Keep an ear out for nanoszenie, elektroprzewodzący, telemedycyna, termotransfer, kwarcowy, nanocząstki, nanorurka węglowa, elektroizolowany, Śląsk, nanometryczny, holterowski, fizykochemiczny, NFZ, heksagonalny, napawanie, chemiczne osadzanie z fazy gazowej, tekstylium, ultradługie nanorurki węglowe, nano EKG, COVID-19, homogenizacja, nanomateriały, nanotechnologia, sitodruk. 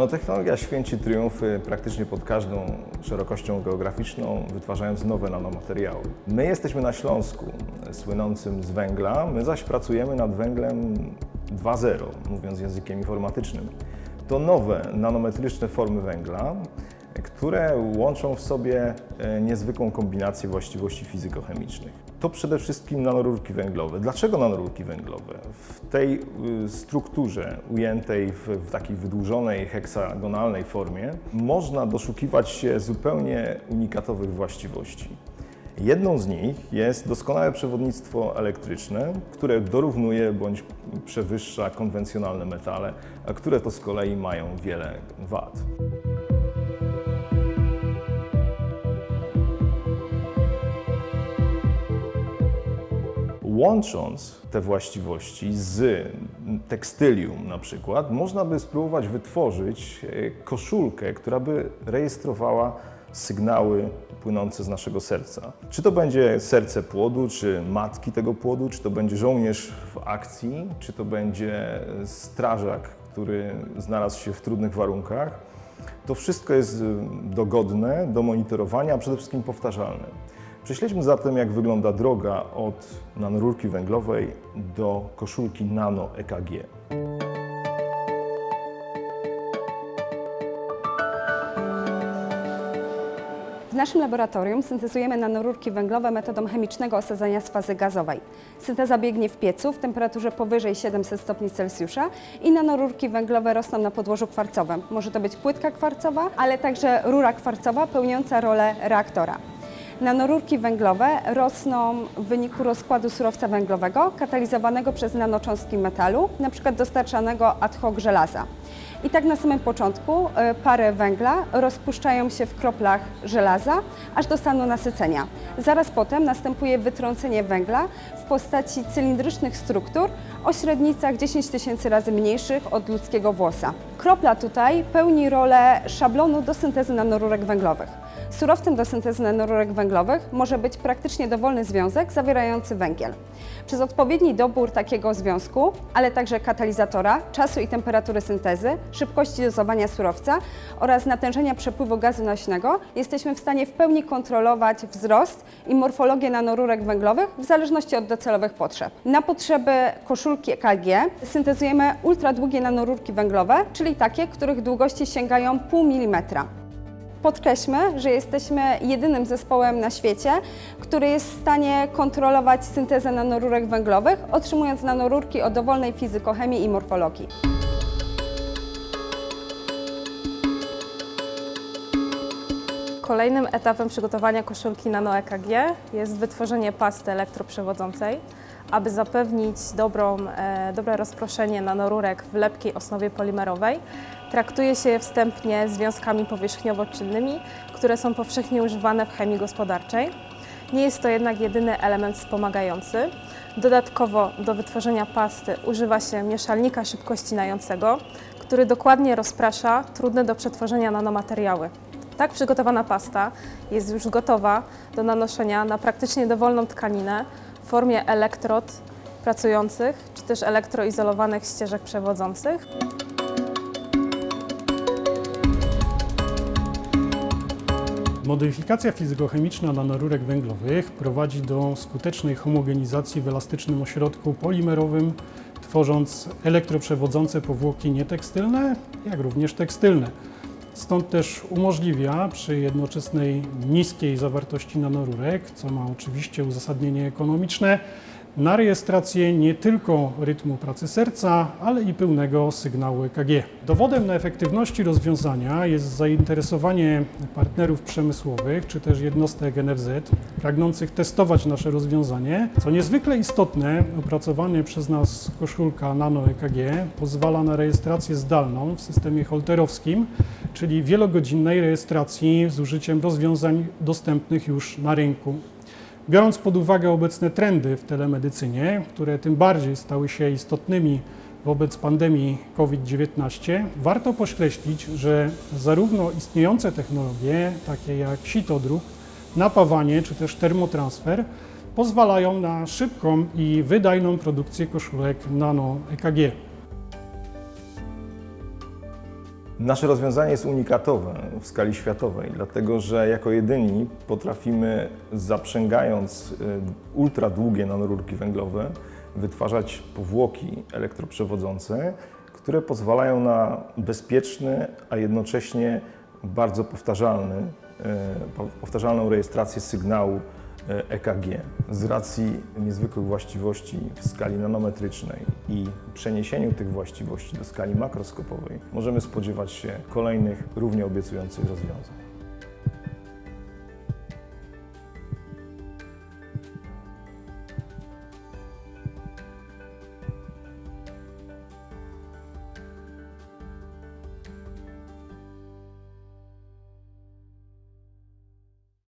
Nanotechnologia święci triumfy praktycznie pod każdą szerokością geograficzną, wytwarzając nowe nanomateriały. My jesteśmy na Śląsku, słynącym z węgla, my zaś pracujemy nad węglem 2.0, mówiąc językiem informatycznym. To nowe nanometryczne formy węgla, które łączą w sobie niezwykłą kombinację właściwości fizykochemicznych. To przede wszystkim nanorurki węglowe. Dlaczego nanorurki węglowe? W tej strukturze ujętej w takiej wydłużonej, heksagonalnej formie można doszukiwać się zupełnie unikatowych właściwości. Jedną z nich jest doskonałe przewodnictwo elektryczne, które dorównuje bądź przewyższa konwencjonalne metale, a które to z kolei mają wiele wad. Łącząc te właściwości z tekstylium na przykład, można by spróbować wytworzyć koszulkę, która by rejestrowała sygnały płynące z naszego serca. Czy to będzie serce płodu, czy matki tego płodu, czy to będzie żołnierz w akcji, czy to będzie strażak, który znalazł się w trudnych warunkach. To wszystko jest dogodne do monitorowania, a przede wszystkim powtarzalne. Prześledźmy zatem, jak wygląda droga od nanorurki węglowej do koszulki nano EKG. W naszym laboratorium syntezujemy nanorurki węglowe metodą chemicznego osadzania z fazy gazowej. Synteza biegnie w piecu w temperaturze powyżej 700 stopni Celsjusza i nanorurki węglowe rosną na podłożu kwarcowym. Może to być płytka kwarcowa, ale także rura kwarcowa pełniąca rolę reaktora. Nanorurki węglowe rosną w wyniku rozkładu surowca węglowego katalizowanego przez nanocząstki metalu, np. dostarczanego ad hoc żelaza. I tak na samym początku pary węgla rozpuszczają się w kroplach żelaza, aż do stanu nasycenia. Zaraz potem następuje wytrącenie węgla w postaci cylindrycznych struktur o średnicach 10 tysięcy razy mniejszych od ludzkiego włosa. Kropla tutaj pełni rolę szablonu do syntezy nanorurek węglowych. Surowcem do syntezy nanorurek węglowych może być praktycznie dowolny związek zawierający węgiel. Przez odpowiedni dobór takiego związku, ale także katalizatora, czasu i temperatury syntezy, szybkości dozowania surowca oraz natężenia przepływu gazu nośnego jesteśmy w stanie w pełni kontrolować wzrost i morfologię nanorurek węglowych w zależności od docelowych potrzeb. Na potrzeby koszulki EKG syntezujemy ultradługie nanorurki węglowe, czyli takie, których długości sięgają 0,5 mm. Podkreślmy, że jesteśmy jedynym zespołem na świecie, który jest w stanie kontrolować syntezę nanorurek węglowych, otrzymując nanorurki o dowolnej fizykochemii i morfologii. Kolejnym etapem przygotowania koszulki nano EKG jest wytworzenie pasty elektroprzewodzącej, aby zapewnić dobre rozproszenie nanorurek w lepkiej osnowie polimerowej. Traktuje się je wstępnie związkami powierzchniowo-czynnymi, które są powszechnie używane w chemii gospodarczej. Nie jest to jednak jedyny element wspomagający. Dodatkowo do wytworzenia pasty używa się mieszalnika szybkości nającego, który dokładnie rozprasza trudne do przetworzenia nanomateriały. Tak przygotowana pasta jest już gotowa do nanoszenia na praktycznie dowolną tkaninę w formie elektrod pracujących czy też elektroizolowanych ścieżek przewodzących. Modyfikacja fizykochemiczna nanorurek węglowych prowadzi do skutecznej homogenizacji w elastycznym ośrodku polimerowym, tworząc elektroprzewodzące powłoki nietekstylne, jak również tekstylne. Stąd też umożliwia przy jednoczesnej niskiej zawartości nanorurek, co ma oczywiście uzasadnienie ekonomiczne, na rejestrację nie tylko rytmu pracy serca, ale i pełnego sygnału EKG. Dowodem na efektywności rozwiązania jest zainteresowanie partnerów przemysłowych czy też jednostek NFZ pragnących testować nasze rozwiązanie. Co niezwykle istotne, opracowana przez nas koszulka nano EKG pozwala na rejestrację zdalną w systemie holterowskim, czyli wielogodzinnej rejestracji z użyciem rozwiązań dostępnych już na rynku. Biorąc pod uwagę obecne trendy w telemedycynie, które tym bardziej stały się istotnymi wobec pandemii COVID-19, warto podkreślić, że zarówno istniejące technologie, takie jak sitodruk, napawanie czy też termotransfer, pozwalają na szybką i wydajną produkcję koszulek nano EKG. Nasze rozwiązanie jest unikatowe w skali światowej, dlatego że jako jedyni potrafimy, zaprzęgając ultradługie nanorurki węglowe, wytwarzać powłoki elektroprzewodzące, które pozwalają na bezpieczny, a jednocześnie bardzo powtarzalną rejestrację sygnału EKG. Z racji niezwykłych właściwości w skali nanometrycznej i przeniesieniu tych właściwości do skali makroskopowej możemy spodziewać się kolejnych równie obiecujących rozwiązań.